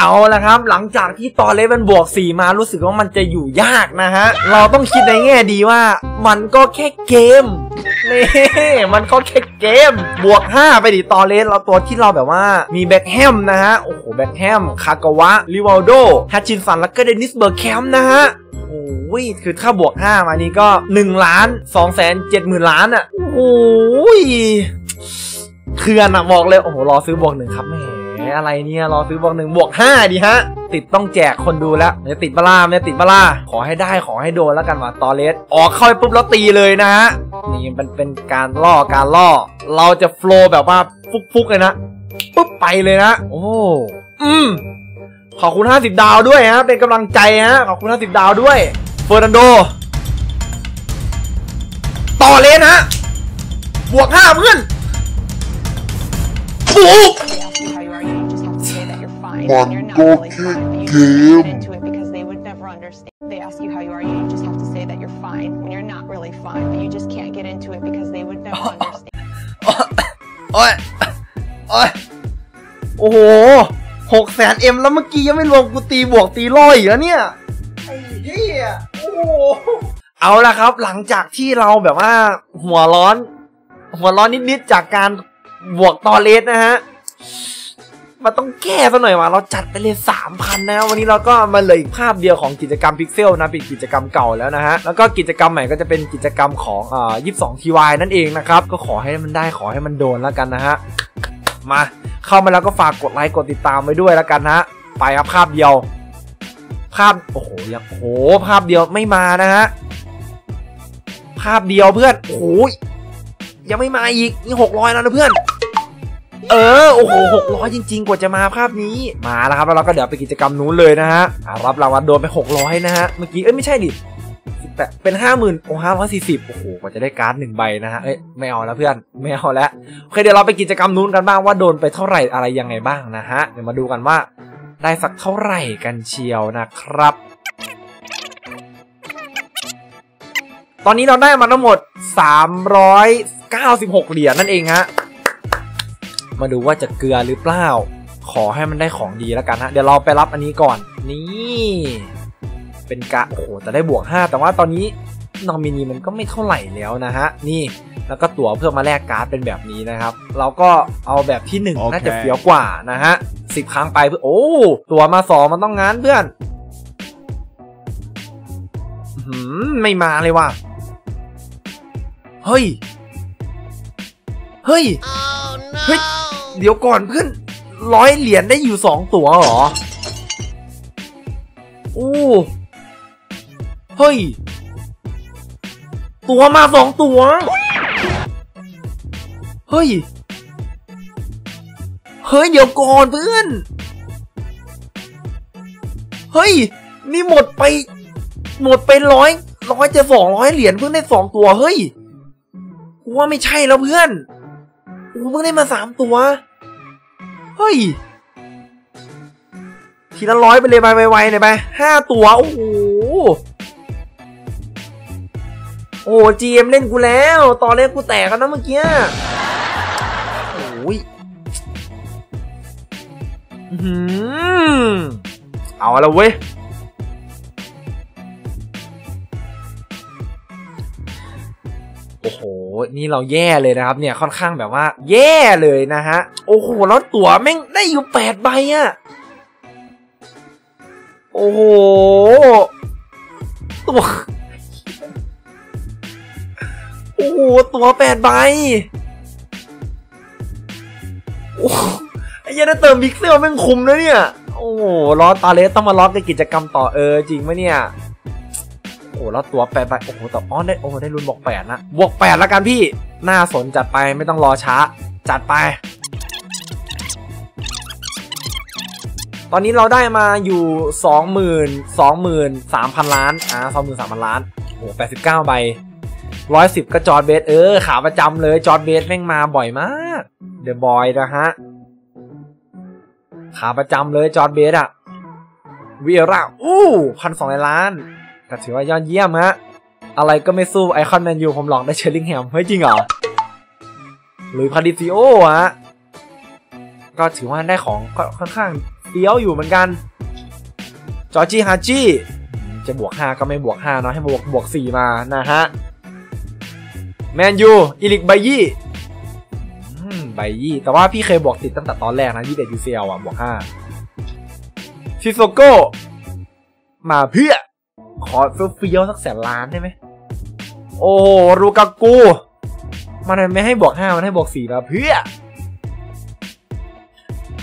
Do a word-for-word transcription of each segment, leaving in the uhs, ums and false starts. เอาละครับหลังจากที่ตอนเลเว่นบวกสี่มารู้สึกว่ามันจะอยู่ยากนะฮะเราต้องคิดในแง่ดีว่ามันก็แค่เกมนี่มันก็แค่เกมบวกห้าไปดิตอนเลสเราตัวที่เราแบบว่ามีแบ็คแฮมนะฮะโอ้โหแบ็คแฮมคากาวะริวัลโดฮัตชินสันแล้วก็เดนิสเบอร์แคมป์นะฮะโอ้ยคือถ้าบวกห้ามานี้ก็หนึ่งล้านสองแสนเจ็ดหมื่นล้านอ่ะโอ้ยเถื่อนอะบอกเลยโอ้โหรอซื้อบวกหนึ่งครับแม่อะไรเนี่ยรอซื้อบวกหนึ่งบวกห้าดีฮะติดต้องแจกคนดูแล้วจะติดบลาไม่ติดบลาขอให้ได้ขอให้โดนแล้วกันว่าตอเลสออกเข้าไปปุ๊บแล้วตีเลยนะฮะนี่มันเป็นการล่อการล่อเราจะโฟล์แบบว่าฟุกๆเลยนะปุ๊บไปเลยนะโอ้อืมขอบคุณห้าสิบดาวด้วยฮะเป็นกำลังใจฮะขอบคุณห้าสิบดาวด้วยเฟอร์นันโดตอเลสฮะบวกห้าเพื่อนโอ้มันก็แค่เกมโอ้ยโอ้ยโอ้โหหกแสนเอ็มแล้วเมื่อกี้ยังไม่รวมกูตีบวกตีลอยอีกแล้วเนี่ยไอ้เหี้ยโอ้โหเอาละครับหลังจากที่เราแบบว่าหัวร้อนหัวร้อนนิดๆจากการบวกตอเลสนะฮะมันต้องแก้ซะหน่อยว่ะเราจัดไปเลย สามพัน นะวันนี้เราก็มาเลยอีกภาพเดียวของกิจกรรมพิกเซลนะเป็นกิจกรรมเก่าแล้วนะฮะแล้วก็กิจกรรมใหม่ก็จะเป็นกิจกรรมของอ่า ยี่สิบสอง ที วาย นั่นเองนะครับก็ขอให้มันได้ขอให้มันโดนแล้วกันนะฮะมาเข้ามาแล้วก็ฝากกดไลค์กดติดตามไว้ด้วยแล้วกันนะไปครับภาพเดียวภาพโอ้โหยังโหภาพเดียวไม่มานะฮะภาพเดียวเพื่อนโอ้ยยังไม่มาอีกนี่หกร้อยแล้วนะเพื่อนเออโอ้โหหกร้อยจริงๆกว่าจะมาภาพนี้มาแล้วครับแล้วเราก็เดี๋ยวไปกิจกรรมนู้นเลยนะฮะรับรางวัลโดนไปหกร้อยนะฮะเมื่อกี้เอ้ยไม่ใช่ดิแต่เป็นห้าหมื่นโอ้ห้าร้อยสี่สิบโอ้โหกว่าจะได้การ์ดหนึ่งใบนะฮะเอ้ยไม่เอาแล้วเพื่อนไม่เอาแล้วโอเคเดี๋ยวเราไปกิจกรรมนู้นกันบ้างว่าโดนไปเท่าไหร่อะไรยังไงบ้างนะฮะเดี๋ยวมาดูกันว่าได้สักเท่าไหร่กันเชียวนะครับตอนนี้เราได้มาทั้งหมดสามร้อยเก้าสิบหกเหรียญนั่นเองฮะมาดูว่าจะเกลือหรือเปล่าขอให้มันได้ของดีแล้วกันฮะเดี๋ยวเราไปรับอันนี้ก่อนนี่เป็นกะโอ้โหแต่ได้บวกห้าแต่ว่าตอนนี้นอมินีมันก็ไม่เท่าไหร่แล้วนะฮะนี่แล้วก็ตั๋วเพื่อมาแลกการ์ดเป็นแบบนี้นะครับเราก็เอาแบบที่หนึ่ง okay. น่าจะเฟี้ยวกว่านะฮะสิบครั้งไปเพื่อโอ้ตั๋วมาสองมันต้องงานเพื่อนหืมไม่มาเลยว่ะเฮ้ยเฮ้ยเฮ้ยเดี๋ยวก่อนเพื่อนร้อยเหรียญได้อยู่สองตัวเหรอโอ้เฮ้ยตัวมาสองตัวเฮ้ยเฮ้ยเดี๋ยวก่อนเพื่อนเฮ้ยนี่หมดไปหมดไปร้อยร้อยจะสองร้อยเหรียญเพิ่งได้สองตัวเฮ้ยกูว่าไม่ใช่แล้วเพื่อนกูเพิ่งได้มาสามตัวเฮ้ยทีละร้อยไปเลยไปไวๆหน่อยไปห้าตัวโอ้โหโอ้จีเอ็มเล่นกูแล้วตอนแรกกูแตกแล้วนะเมื่อกี้โอ้ยอืมเอาละเว้ยโอ้โหนี่เราแย่เลยนะครับเนี่ยค่อนข้างแบบว่าแย่เลยนะฮะโอ้โหแล้วตั๋วแม่งได้อยู่แปดใบอ่ะโอ้โหตั๋วโอ้โหตั๋วแปดใบโอ้ไอ้ยันได้เติมบิ๊กเซลแม่งคุ้มนะเนี่ยโอ้โหล้อตาเลสต้องมาล้อในกิจกรรมต่อเออจริงไหมเนี่ยโอ้แล้วตัวแปดไปโอ้โหแต่อ๋อได้โอ้ได้ลุ้นบวกแปดนะบวกแปดแล้วกันพี่น่าสนจัดไปไม่ต้องรอช้าจัดไปตอนนี้เราได้มาอยู่สองหมื่นสองหมื่นสามพันล้านอ่าสองหมื่นสามพันล้านโอ้แปดสิบเก้าใบร้อยสิบก็จอร์ดเบสเออขาประจำเลยจอร์ดเบสแม่งมาบ่อยมากเดอะบอยนะฮะขาประจำเลยจอร์ดเบสอะวีร่าอู้พันสองล้านก็ถือว่ายอดเยี่ยมฮะอะไรก็ไม่สู้ไอคอนแมนยูผมหลอกได้เชลลิงแฮมเฮ้ยจริงเหรอหรือพาดิซิโอฮะก็ถือว่าได้ของค่อนข้าง ฟี้ยวอยู่เหมือนกันจอร์จีฮาจิจะบวกห้าก็ไม่บวกห้าเนาะให้บวกบวกสี่มานะฮะแมนยูอิลิกไบยี่ไบยี่แต่ว่าพี่เคยบวกติดตั้งแต่ตอนแรกนะยี่เด็ดยูเซียลอ่ะบวกห้าซิโซโก้มาเพื่อขอเฟี้ยวสักแสนล้านได้ไหมโอ้รูกากูมันไม่ให้บวกห้ามันให้บวกสี่มาเพื่อ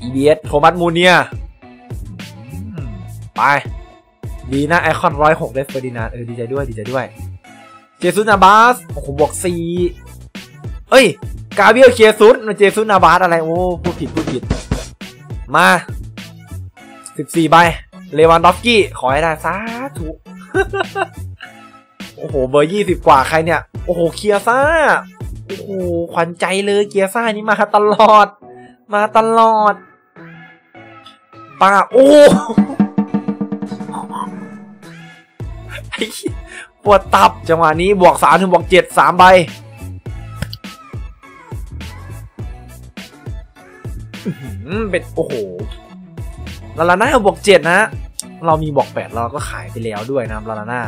อีเดียสโทมัสมูเนียไปดีนะไอคอนร้อยหกเดฟเฟอร์ดินานเออดีใจด้วยดีใจด้วยเจซุสนาบาสโอ้โหบวกสี่เอ้ยกาเบียลเจซุสเจซุสนาบาสอะไรโอ้พูดผิดพูดผิดมาสิบสี่ใบเลวานดอฟสกี้ขอให้ได้สาธุโอ้โหเบอร์ยี่สิบกว่าใครเนี่ยโอ้โหเกียร์ซ่าโอ้โหขวัญใจเลยเกียร์ซ่านี่มาตลอดมาตลอดป้าโอ้ปวดตับจังหวะนี้บวกสามถึงบวกเจ็ดสามใบเป็นโอ้โหลาลาน่าบวกเจ็ดนะเรามีบวกแปดเราก็ขายไปแล้วด้วยนะลาลาน่า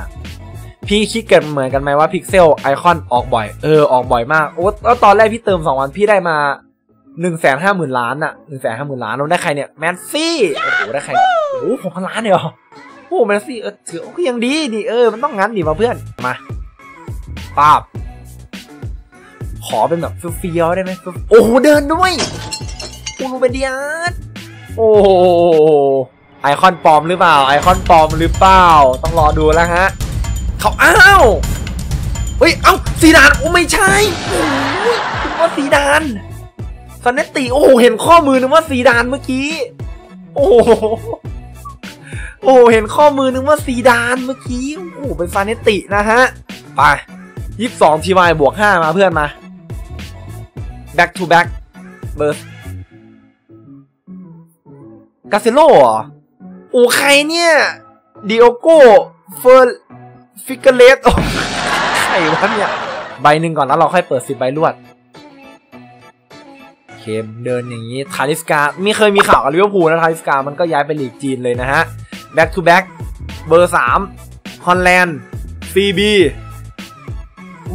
พี่คิดกันเหมือนกันไหมว่าพิกเซลไอคอนออกบ่อยเออออกบ่อยมากโอ้แล้วตอนแรกพี่เติมสองวันพี่ได้มาหนึ่งแสนห้าหมื่นล้านอะหนึ่งแสนห้าหมื่นล้านเราได้ใครเนี่ยแมนซี่โอ้โหได้ใครโอ้โหผมพันล้านเลยเหรอโอ้แมนซี่เออถือก็ยังดีดิเออมันต้องงั้นดิมาเพื่อนมาป้าบขอเป็นแบบเฟี้ยวได้ไหมโอ้โหเดินด้วยอูรูเบเดียสโอ้โหไอคอนปลอมหรือเปล่าไอคอนปลอมหรือเปล่าต้องรอดูแล้วฮะเขาอ้าวเฮ้ยเอ้าซีดานโอ้ไม่ใช่โอ้ยนึกว่าซีดานซาเนตติโอ้เห็นข้อมือนึกว่าซีดานเมื่อกี้โอ้โอ้เห็นข้อมือนึกว่าซีดานเมื่อกี้โอ้เป็นซาเนตตินะฮะไปยี่สิบสองทีวายบวกห้ามาเพื่อนมา back to back เบอร์กาเซโลโอ้ใครเนี่ยดิโอโก้เฟอร์ฟิกเกอร์เลสใครวะเนี่ยใบหนึ่งก่อนแล้วเราค่อยเปิดสิบใบรวดเคมเดินอย่างนี้ทาริสกาไม่เคยมีข่าวกับลิเวอร์พูลนะทาริสกามันก็ย้ายไปลีกจีนเลยนะฮะแบ็กทูแบ็กเบอร์สามฮอลแลนด์ซีบี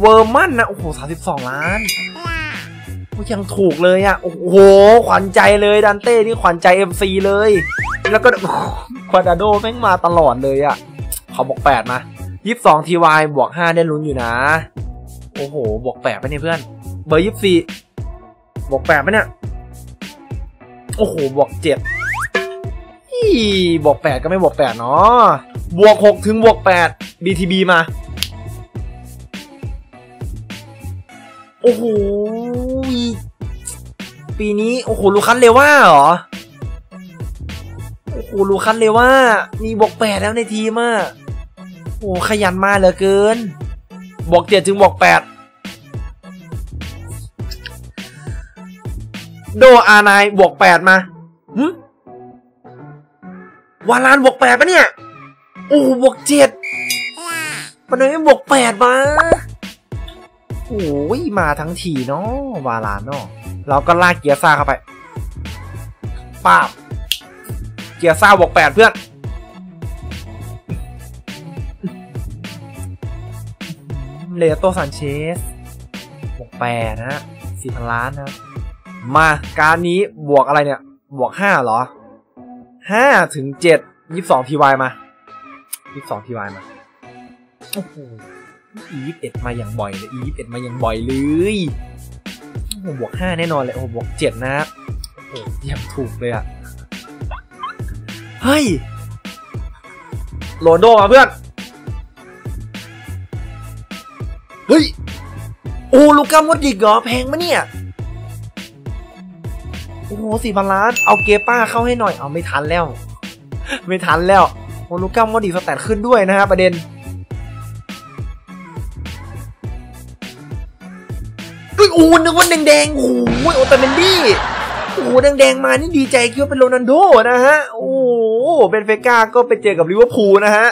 เวอร์มันนะโอ้โหสามสิบสองล้านยังถูกเลยอ่ะโอ้โหขวัญใจเลยดันเต้นี่ขวัญใจ เอ็ม ซี เลยแล้วก็ควาดาโดแม่งมาตลอดเลยอ่ะขอบวกแปดมายี่สิบสองทีวายบวกห้าได้ลุ้นอยู่นะโอ้โหบวกแปดไปเนี่ยเพื่อนเบอร์ยี่สิบสี่บวกแปดไปเนี่ยโอ้โหบวกเจ็ดอีบวกแปดก็ไม่บวกแปดเนาะบวกหกถึงบวกแปด บี ที บี มาโอ้โหปีนี้โอ้โหลูคัสเลว่าเหรอโอ้โหลูคัสเลว่ามีบวกแปดแล้วในทีมอะโอ้ขยันมากเหลือเกินบวกเจ็ดจึงบวกแปดโดอาไนบวกแปดมาหึวาลานบวกแปดปะเนี่ยโอ้บวกเจ็ดมันไม่บวกแปดมาโอ้ยมาทั้งทีเนาะวาลานเนาะเราก็ลากเกียร์ซ่าเข้าไปป้าบเกียร์ซ่าบวกแปดเพื่อนเลโต้ซานเชสบวกแปดนะสี่พันล้านนะมาการนี้บวกอะไรเนี่ยบวกห้าเหรอห้าถึงเจ็ดยี่สิบสองทีวายมายี่สิบสองทีวายมาโอ้โหอี ยี่สิบเอ็ด มาอย่างบ่อยเลย อี ยี่สิบเอ็ด มาอย่างบ่อยเลยโอ้บวกห้าแน่นอนเลยโอ้บวกเจ็ดนะโอ้เยี่ยมถูกเลยอะเฮ้ยโรนโดมาเพื่อนเฮ้ยโอ้ลูก้ามดดิกเหรอแพงมะเนี่ยโอ้โหสี่พันล้านเอาเกป้าเข้าให้หน่อยเอาไม่ทันแล้วไม่ทันแล้วโอ้ลูก้ามดดิกสแตทขึ้นด้วยนะฮะประเด็นโอ้นึกว่าแดงแดงโอ้ยโอตาเมนดี้โอ้แดงแดงมานี่ดีใจคิดว่าเป็นโรนัลโดนะฮะโอ้เบนเฟก้าก็ไปเจอกับลิเวอร์พูลนะฮะ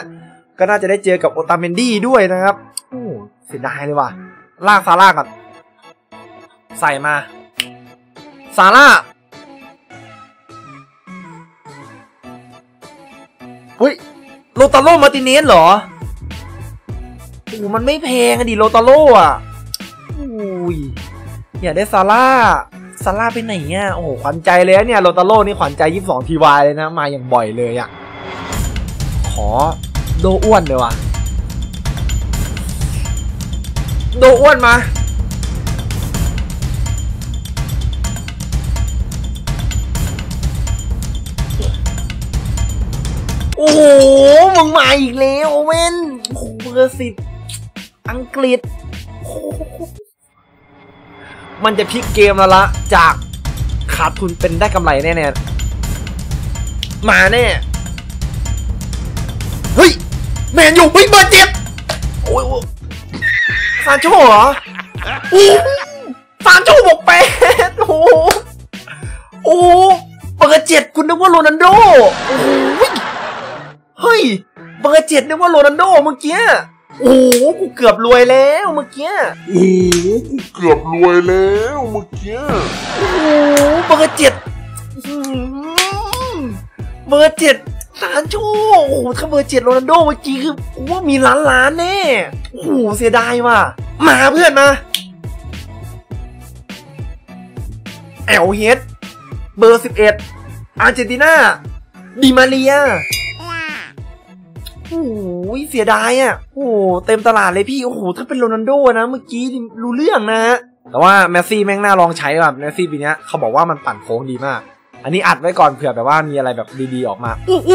ก็น่าจะได้เจอกับโอตาเมนดี้ด้วยนะครับโอ้เสียดายเลยว่ะลากซาร่าก่อนใส่มาซาร่า เฮ้ยโรตาโร่มาติเนสเหรอโอ้มันไม่แพงอะดิโรตาโร่อะอุ้ยอยากได้ซาร่าซาร่าไปไหนเนี่ยโอ้โหขวัญใจเลยเนี่ยโรตาโร่นี่ขวัญใจยี่สิบสองทีวายเลยนะมาอย่างบ่อยเลยอะขอโดอ้วนเลยว่ะโดอ้วนมาโอ้โหมึงมาอีกแล้วโอเว่นโอ้โหเบอร์สิบอังกฤษมันจะพลิกเกมแล้วละจากขาดทุนเป็นได้กำไรแน่ๆมาแน่เฮ้ยแมนยูไม่เบอร์เจ็ดโอ้ยซานโชเหรอโอ้ซานโชบกไปโอ้โหโอ้เบอร์เจ็ดคุณนึกว่าโรนัลโดโอ้โหเฮ้ยเบอร์เจ็ดนึกว่าโรนัลโดเมื่อกี้โอ้โหกูเกือบรวยแล้วเมื่อกี้โอ้โหกูเกือบรวยแล้วเมื่อกี้โอ้โหเบอร์เจ็ดเบอร์เจ็ดซานโชโอ้โหถ้าเบอร์เจ็ดโรนัลโดเมื่อกี้คือกูว่ามีล้านล้านแน่โอ้โหเสียดายว่ะมาเพื่อนมาแอลเฮดเบอร์สิบเอ็ดอาร์เจนตินาดิมาเรียโอ้โหเสียดายอ่ะโอ้เต็มตลาดเลยพี่โอ้โหถ้าเป็นโรนัลโดนะเมื่อกี้รู้เรื่องนะฮะแต่ว่าเมสซี่แม่งน่าลองใช้แบบเมสซี่ปีนี้เขาบอกว่ามันปั่นโค้งดีมากอันนี้อัดไว้ก่อนเผื่อแบบว่ามีอะไรแบบดีๆออกมาโอ้โห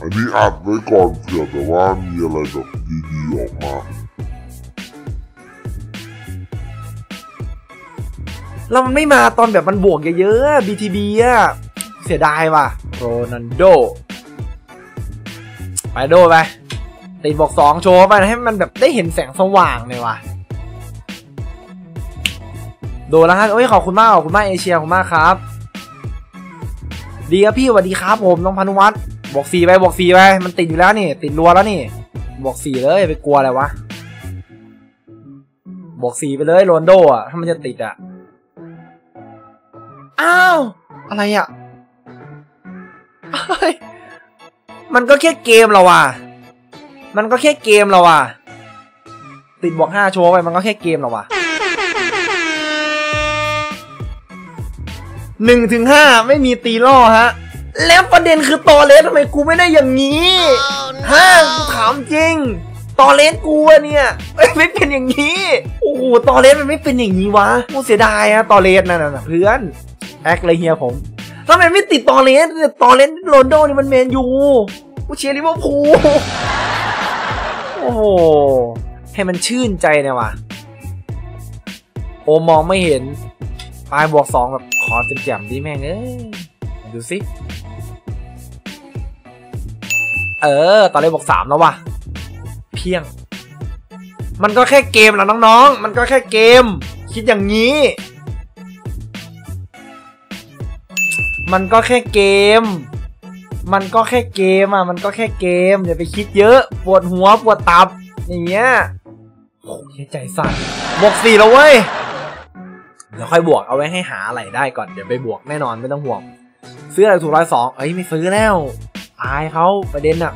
อันนี้อัดไว้ก่อนเผื่อแบบว่ามีอะไรแบบดีๆออกมาแล้วมันไม่มาตอนแบบมันบวกเยอะๆ บี ที บี อ่ะเสียดายว่ะโรนัลโดไปโดไปติดบวกสองโชว์ไปให้มันแบบได้เห็นแสงสว่างเลยว่ะโดแล้วฮะโอ้ยขอบคุณมากขอบคุณมากเอเชียขอบคุณมากครับดีครับพี่สวัสดีครับผมน้องพานุวัฒน์บวกสี่ไปบวกสี่ไปมันติดอยู่แล้วนี่ติดรัวแล้วนี่บวกสี่เลยไปกลัวอะไรวะบวกสี่ไปเลยโรนโดอ่ะถ้ามันจะติดอ่ะอ้าวอะไรอ่ะมันก็แค่เกมเราว่ะมันก็แค่เกมเราว่ะติดบวกห้าโชว์ไปมันก็แค่เกมเราว่ะหนึ่งถึงห้าไม่มีตีล่อฮะแล้วประเด็นคือตอเลสทำไมกูไม่ได้อย่างนี้ห้ากูถามจริงตอเลสกูเนี่ยไม่เป็นอย่างนี้โอ้โหตอเลสมันไม่เป็นอย่างนี้วะกูเสียดายอะตอเลสนั่นน่ะเพื่อนแอคเลยเฮียผมทำไมไม่ติดตอเลนเนี่ยตอเลนโรนโดนี่มันแมนยูกูเชียร์ลิเวอร์พูลโอ้โหให้มันชื่นใจเนี่ยว่ะโอมองไม่เห็นปลายบวกสองแบบขอแจ่มๆดิแม่งเอ้ยดูสิเออตอเลนบวกสามแล้วว่ะเพียงมันก็แค่เกมแหละน้องๆมันก็แค่เกมคิดอย่างนี้มันก็แค่เกมมันก็แค่เกมอ่ะมันก็แค่เกมอย่าไปคิดเยอะปวดหัวปวดตับอย่างเงี้ยโอ้ยใจสั่นบวกสี่แล้วเว้ยเดี๋ยวค่อยบวกเอาไว้ให้หาอะไรได้ก่อนเดี๋ยวไปบวกแน่นอนไม่ต้องห่วงซื้ออะไรถูกร้อยสองเอ้ยไม่ซื้อแล้วอายเขาประเด็นอ่ะ